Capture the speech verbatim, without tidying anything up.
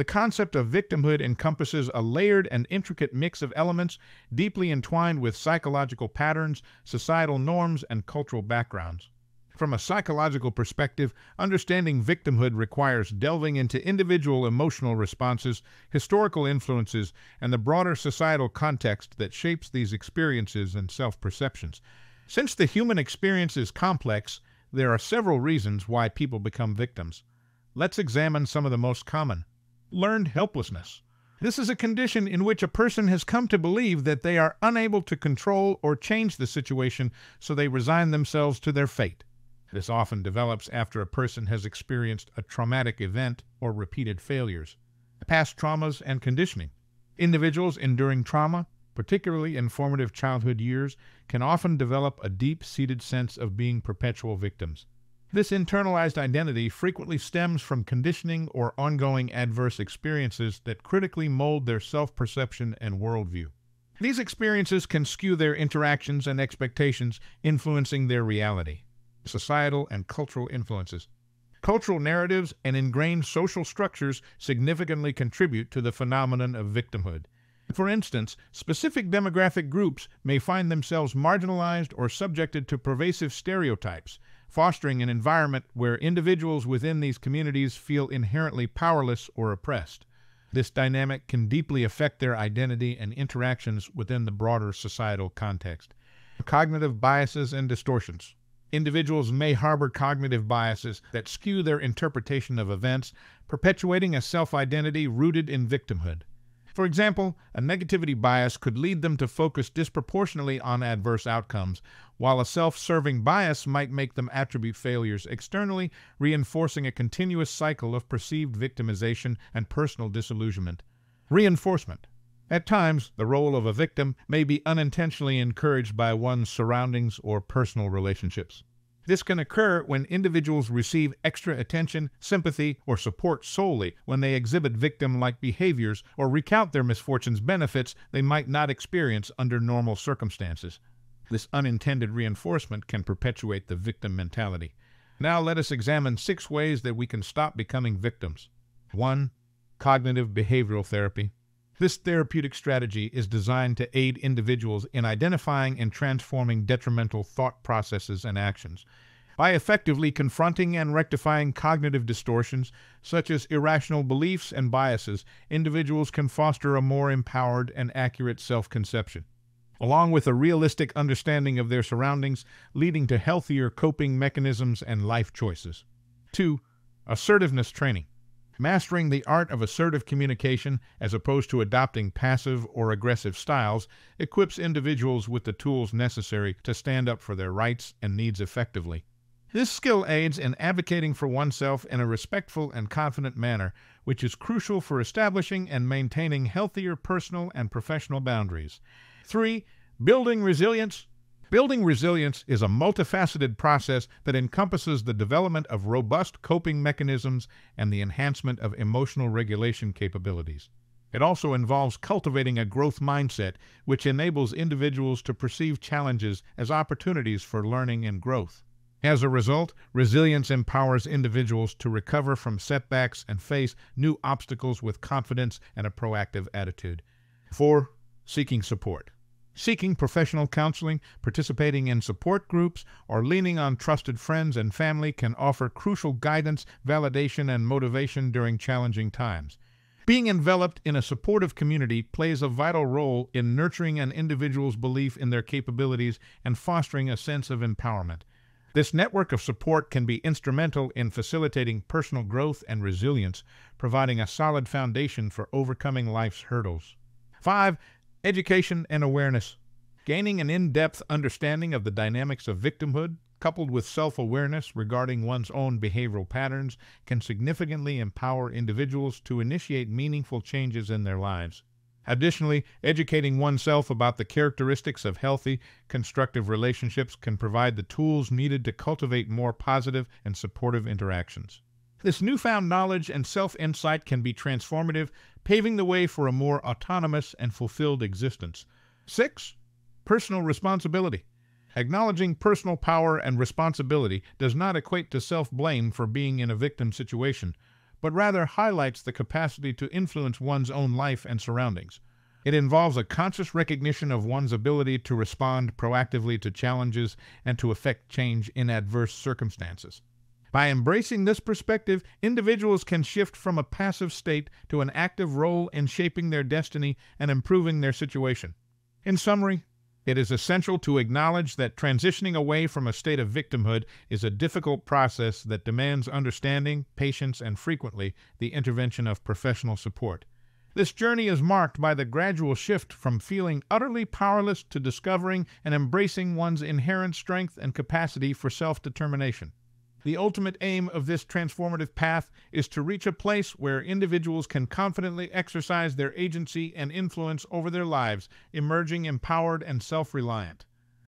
The concept of victimhood encompasses a layered and intricate mix of elements deeply entwined with psychological patterns, societal norms, and cultural backgrounds. From a psychological perspective, understanding victimhood requires delving into individual emotional responses, historical influences, and the broader societal context that shapes these experiences and self-perceptions. Since the human experience is complex, there are several reasons why people become victims. Let's examine some of the most common. Learned helplessness. This is a condition in which a person has come to believe that they are unable to control or change the situation, so they resign themselves to their fate. This often develops after a person has experienced a traumatic event or repeated failures. Past traumas and conditioning. Individuals enduring trauma, particularly in formative childhood years, can often develop a deep-seated sense of being perpetual victims. This internalized identity frequently stems from conditioning or ongoing adverse experiences that critically mold their self-perception and worldview. These experiences can skew their interactions and expectations, influencing their reality. Societal and cultural influences. Cultural narratives and ingrained social structures significantly contribute to the phenomenon of victimhood. For instance, specific demographic groups may find themselves marginalized or subjected to pervasive stereotypes, fostering an environment where individuals within these communities feel inherently powerless or oppressed. This dynamic can deeply affect their identity and interactions within the broader societal context. Cognitive biases and distortions. Individuals may harbor cognitive biases that skew their interpretation of events, perpetuating a self-identity rooted in victimhood. For example, a negativity bias could lead them to focus disproportionately on adverse outcomes, while a self-serving bias might make them attribute failures externally, reinforcing a continuous cycle of perceived victimization and personal disillusionment. Reinforcement. At times, the role of a victim may be unintentionally encouraged by one's surroundings or personal relationships. This can occur when individuals receive extra attention, sympathy, or support solely when they exhibit victim-like behaviors or recount their misfortune's benefits they might not experience under normal circumstances. This unintended reinforcement can perpetuate the victim mentality. Now let us examine six ways that we can stop becoming victims. one Cognitive behavioral therapy. This therapeutic strategy is designed to aid individuals in identifying and transforming detrimental thought processes and actions. By effectively confronting and rectifying cognitive distortions, such as irrational beliefs and biases, individuals can foster a more empowered and accurate self-conception, along with a realistic understanding of their surroundings, leading to healthier coping mechanisms and life choices. two Assertiveness training. Mastering the art of assertive communication, as opposed to adopting passive or aggressive styles, equips individuals with the tools necessary to stand up for their rights and needs effectively. This skill aids in advocating for oneself in a respectful and confident manner, which is crucial for establishing and maintaining healthier personal and professional boundaries. three Building resilience. Building resilience is a multifaceted process that encompasses the development of robust coping mechanisms and the enhancement of emotional regulation capabilities. It also involves cultivating a growth mindset, which enables individuals to perceive challenges as opportunities for learning and growth. As a result, resilience empowers individuals to recover from setbacks and face new obstacles with confidence and a proactive attitude. four Seeking support. Seeking professional counseling, participating in support groups, or leaning on trusted friends and family can offer crucial guidance, validation, and motivation during challenging times. Being enveloped in a supportive community plays a vital role in nurturing an individual's belief in their capabilities and fostering a sense of empowerment. This network of support can be instrumental in facilitating personal growth and resilience, providing a solid foundation for overcoming life's hurdles. five Education and awareness. Gaining an in-depth understanding of the dynamics of victimhood, coupled with self-awareness regarding one's own behavioral patterns, can significantly empower individuals to initiate meaningful changes in their lives. Additionally, educating oneself about the characteristics of healthy, constructive relationships can provide the tools needed to cultivate more positive and supportive interactions. This newfound knowledge and self-insight can be transformative, paving the way for a more autonomous and fulfilled existence. six Personal responsibility. Acknowledging personal power and responsibility does not equate to self-blame for being in a victim situation. but rather highlights the capacity to influence one's own life and surroundings. It involves a conscious recognition of one's ability to respond proactively to challenges and to effect change in adverse circumstances. By embracing this perspective, individuals can shift from a passive state to an active role in shaping their destiny and improving their situation. In summary, it is essential to acknowledge that transitioning away from a state of victimhood is a difficult process that demands understanding, patience, and frequently the intervention of professional support. This journey is marked by the gradual shift from feeling utterly powerless to discovering and embracing one's inherent strength and capacity for self-determination. The ultimate aim of this transformative path is to reach a place where individuals can confidently exercise their agency and influence over their lives, emerging empowered and self-reliant.